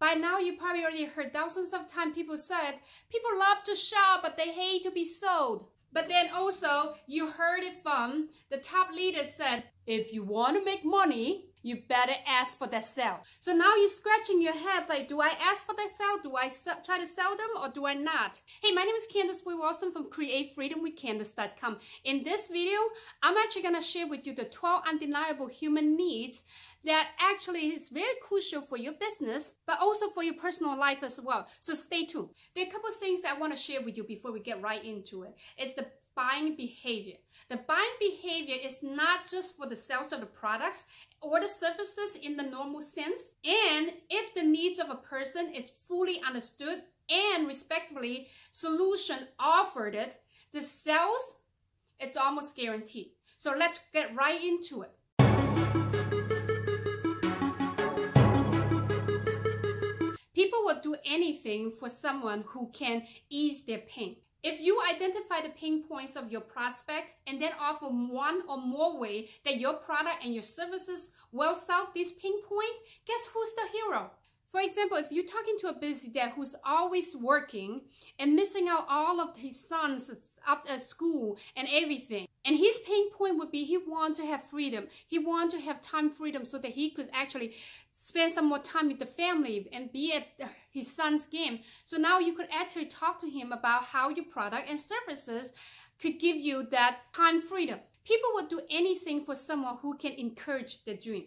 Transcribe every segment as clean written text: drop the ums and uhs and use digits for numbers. By now, you probably already heard thousands of times people said, people love to shop, but they hate to be sold. But then also, you heard it from the top leader said, if you want to make money, you better ask for that sale. So now you're scratching your head like, do I ask for that sale? Do I try to sell them or do I not? Hey, my name is Candace Wood-Wallston from CreateFreedomWithCandace.com. In this video, I'm actually going to share with you the 12 undeniable human needs that actually is very crucial for your business, but also for your personal life as well. So stay tuned. There are a couple of things that I want to share with you before we get right into it. It's the buying behavior. The buying behavior is not just for the sales of the products or the services in the normal sense. And if the needs of a person is fully understood and respectively solution offered it, the sales, it's almost guaranteed. So let's get right into it. People will do anything for someone who can ease their pain. If you identify the pain points of your prospect and then offer one or more way that your product and your services will solve this pain point, guess who's the hero? For example, if you're talking to a busy dad who's always working and missing out all of his sons up at school and everything, and his pain point would be he wants to have freedom. He wants to have time freedom so that he could actually spend some more time with the family and be at his son's game. So now you could actually talk to him about how your product and services could give you that time freedom. People would do anything for someone who can encourage the dream.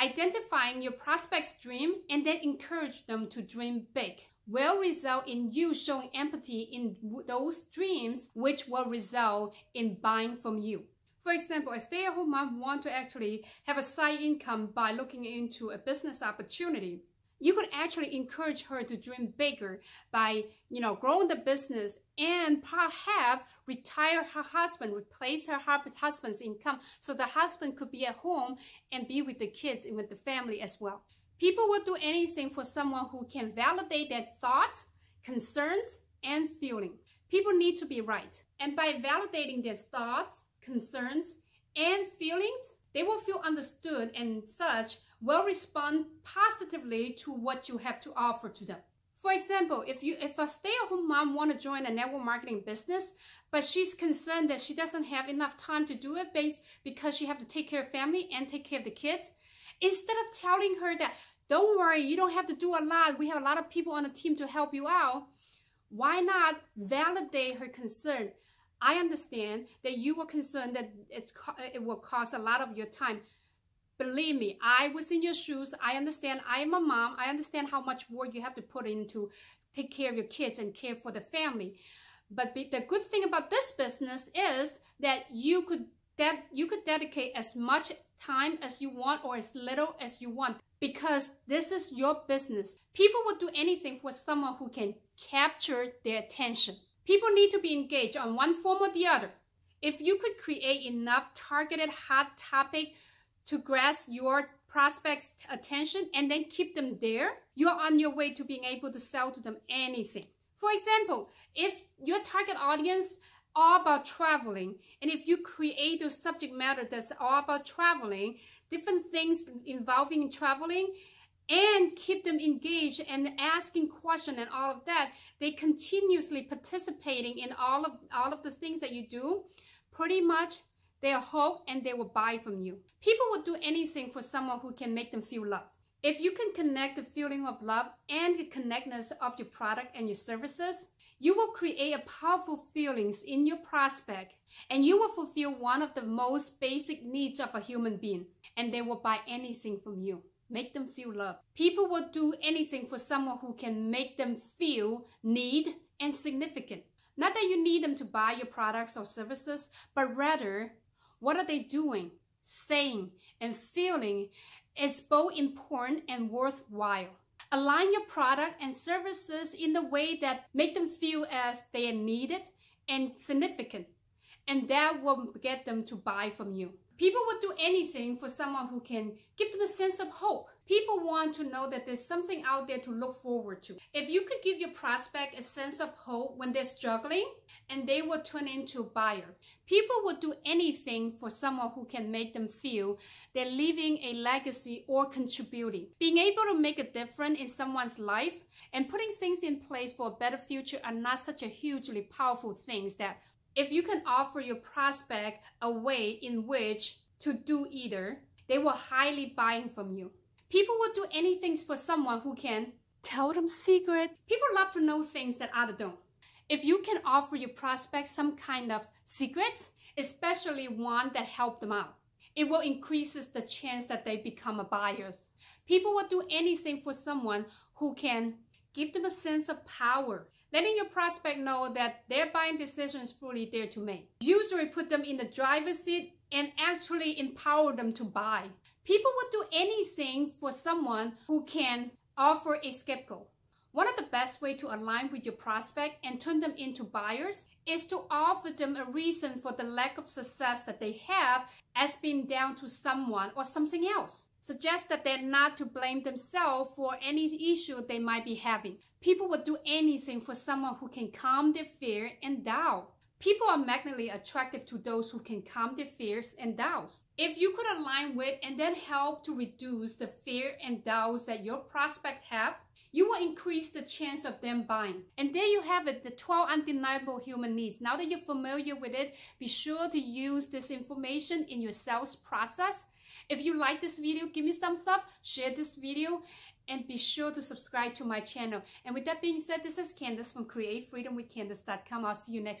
Identifying your prospect's dream and then encourage them to dream big will result in you showing empathy in those dreams, which will result in buying from you. For example, a stay-at-home mom wants to actually have a side income by looking into a business opportunity. You could actually encourage her to dream bigger by, growing the business and perhaps retire her husband, replace her husband's income so the husband could be at home and be with the kids and with the family as well. People will do anything for someone who can validate their thoughts, concerns, and feelings. People need to be right. And by validating their thoughts, concerns, and feelings, they will feel understood and such will respond positively to what you have to offer to them. For example, if a stay-at-home mom wants to join a network marketing business, but she's concerned that she doesn't have enough time to do it because she has to take care of family and take care of the kids, instead of telling her that, don't worry, you don't have to do a lot, we have a lot of people on the team to help you out, why not validate her concern? I understand that you were concerned that it will cost a lot of your time. Believe me, I was in your shoes. I understand. I am a mom. I understand how much work you have to put in to take care of your kids and care for the family. But the good thing about this business is that you could dedicate as much time as you want or as little as you want because this is your business. People will do anything for someone who can capture their attention. People need to be engaged on one form or the other. If you could create enough targeted hot topic to grasp your prospect's attention and then keep them there, you're on your way to being able to sell to them anything. For example, if your target audience all about traveling, and if you create a subject matter that's all about traveling, different things involving traveling, and keep them engaged and asking questions and all of that, they continuously participating in all of the things that you do, pretty much they'll hope and they will buy from you. People will do anything for someone who can make them feel loved. If you can connect the feeling of love and the connectedness of your product and your services, you will create a powerful feelings in your prospect and you will fulfill one of the most basic needs of a human being and they will buy anything from you. Make them feel loved. People will do anything for someone who can make them feel need and significant. Not that you need them to buy your products or services, but rather, what are they doing, saying, and feeling? It's both important and worthwhile. Align your product and services in the way that make them feel as they are needed and significant, and that will get them to buy from you. People will do anything for someone who can give them a sense of hope. People want to know that there's something out there to look forward to. If you could give your prospect a sense of hope when they're struggling, and they will turn into a buyer. People will do anything for someone who can make them feel they're leaving a legacy or contributing. Being able to make a difference in someone's life and putting things in place for a better future are not such a hugely powerful things that if you can offer your prospect a way in which to do either, they will highly buy from you. People will do anything for someone who can tell them secrets. People love to know things that others don't. If you can offer your prospects some kind of secrets, especially one that helps them out, it will increase the chance that they become a buyer. People will do anything for someone who can give them a sense of power. Letting your prospect know that their buying decision is fully there to make. Usually put them in the driver's seat and actually empower them to buy. People would do anything for someone who can offer a scapegoat. One of the best ways to align with your prospect and turn them into buyers is to offer them a reason for the lack of success that they have as being down to someone or something else. Suggest that they're not to blame themselves for any issue they might be having. People will do anything for someone who can calm their fear and doubt. People are magnetically attractive to those who can calm their fears and doubts. If you could align with and then help to reduce the fear and doubts that your prospect have, you will increase the chance of them buying. And there you have it, the 12 undeniable human needs. Now that you're familiar with it, be sure to use this information in your sales process. If you like this video, give me a thumbs up, share this video, and be sure to subscribe to my channel. And with that being said, this is Candace from CreateFreedomWithCandace.com. I'll see you next time.